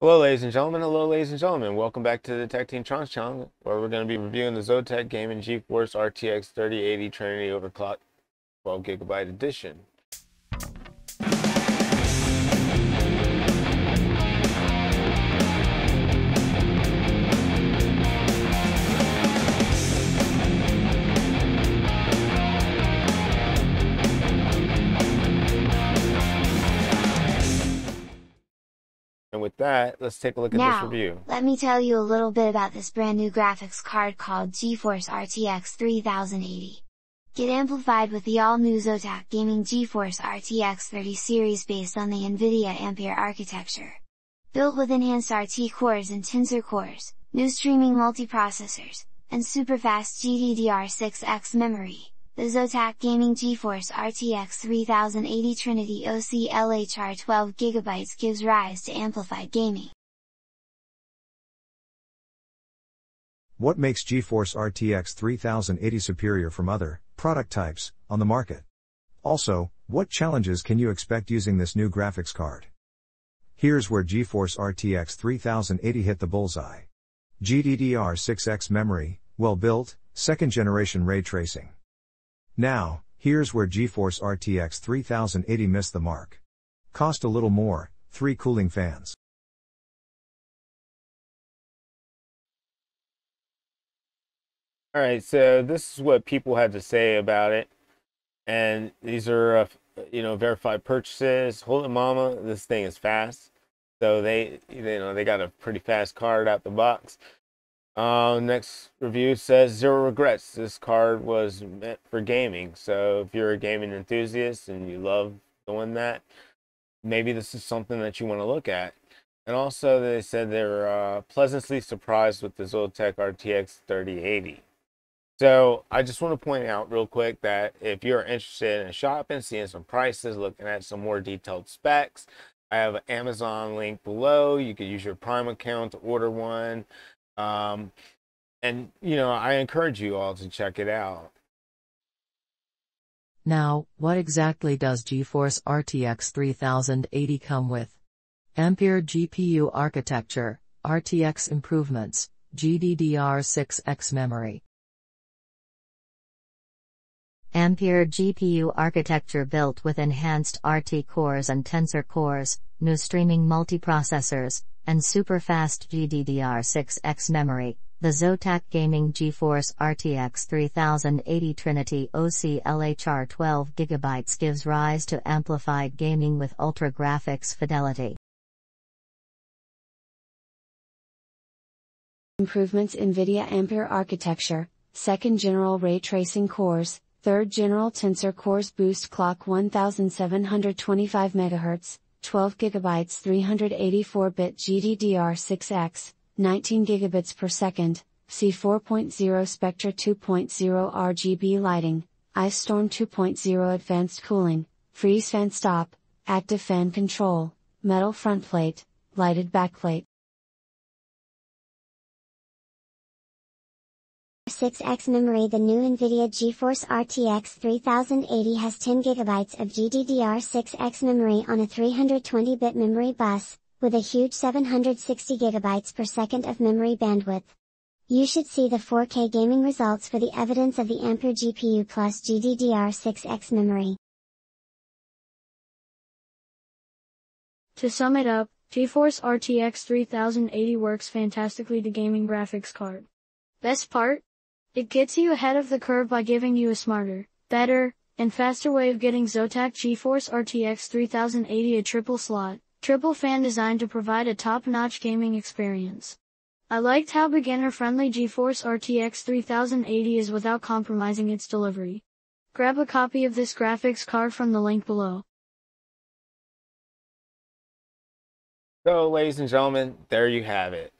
Hello ladies and gentlemen, welcome back to the TechTinkTronics channel, where we're going to be reviewing the Zotac Gaming GeForce RTX 3080 Trinity Overclock 12GB edition. And with that, let's take a look at this review. Let me tell you a little bit about this brand new graphics card called GeForce RTX 3080. Get amplified with the all-new Zotac Gaming GeForce RTX 30 series based on the Nvidia Ampere architecture. Built with enhanced RT cores and Tensor cores, new streaming multiprocessors, and super-fast GDDR6X memory, the Zotac Gaming GeForce RTX 3080 Trinity OC LHR 12GB gives rise to amplified gaming. What makes GeForce RTX 3080 superior from other product types on the market? Also, what challenges can you expect using this new graphics card? Here's where GeForce RTX 3080 hit the bullseye. GDDR6X memory, well-built, second-generation ray tracing. Now, here's where GeForce RTX 3080 missed the mark. Cost a little more, 3 cooling fans. Alright, so this is what people had to say about it. And these are, verified purchases. Holy mama, this thing is fast. So they got a pretty fast card out the box. Next review says, zero regrets. This card was meant for gaming. So if you're a gaming enthusiast and you love doing that, maybe this is something that you want to look at. And also they said they're pleasantly surprised with the Zotac RTX 3080. So I just want to point out real quick that if you're interested in shopping, seeing some prices, looking at some more detailed specs, I have an Amazon link below. You could use your Prime account to order one. And, I encourage you all to check it out. Now, what exactly does GeForce RTX 3080 come with? Ampere GPU architecture, RTX improvements, GDDR6X memory. Ampere GPU architecture built with enhanced RT cores and Tensor cores, new streaming multiprocessors, and super-fast GDDR6X memory, the Zotac Gaming GeForce RTX 3080 Trinity OC LHR 12GB gives rise to amplified gaming with ultra graphics fidelity. Improvements in NVIDIA Ampere architecture, 2nd General Ray Tracing cores, 3rd General Tensor cores boost clock 1725 MHz, 12GB 384-bit GDDR6X, 19GB per second, C4.0 Spectra 2.0 RGB lighting, IceStorm 2.0 advanced cooling, freeze fan stop, active fan control, metal front plate, lighted backplate. 6X memory. The new NVIDIA GeForce RTX 3080 has 10GB of GDDR6X memory on a 320-bit memory bus, with a huge 760GB per second of memory bandwidth. You should see the 4K gaming results for the evidence of the Ampere GPU plus GDDR6X memory. To sum it up, GeForce RTX 3080 works fantastically to gaming graphics card. Best part? It gets you ahead of the curve by giving you a smarter, better, and faster way of getting Zotac GeForce RTX 3080, a triple slot, triple fan design to provide a top-notch gaming experience. I liked how beginner-friendly GeForce RTX 3080 is without compromising its delivery. Grab a copy of this graphics card from the link below. So, ladies and gentlemen, there you have it.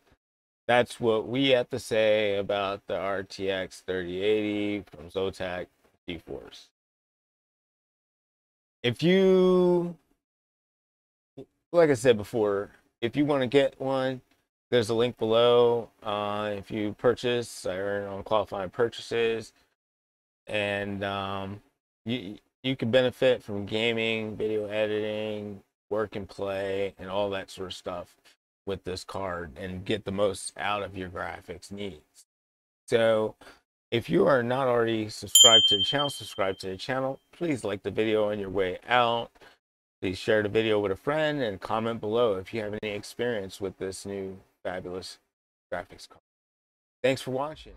That's what we have to say about the RTX 3080 from Zotac GeForce. If you, like I said before, if you want to get one, there's a link below. If you purchase, I earn on qualifying purchases, and you can benefit from gaming, video editing, work and play, and all that sort of stuff with this card and get the most out of your graphics needs. So if you are not already subscribed to the channel, subscribe to the channel. Please like the video on your way out. Please share the video with a friend and comment below if you have any experience with this new fabulous graphics card. Thanks for watching.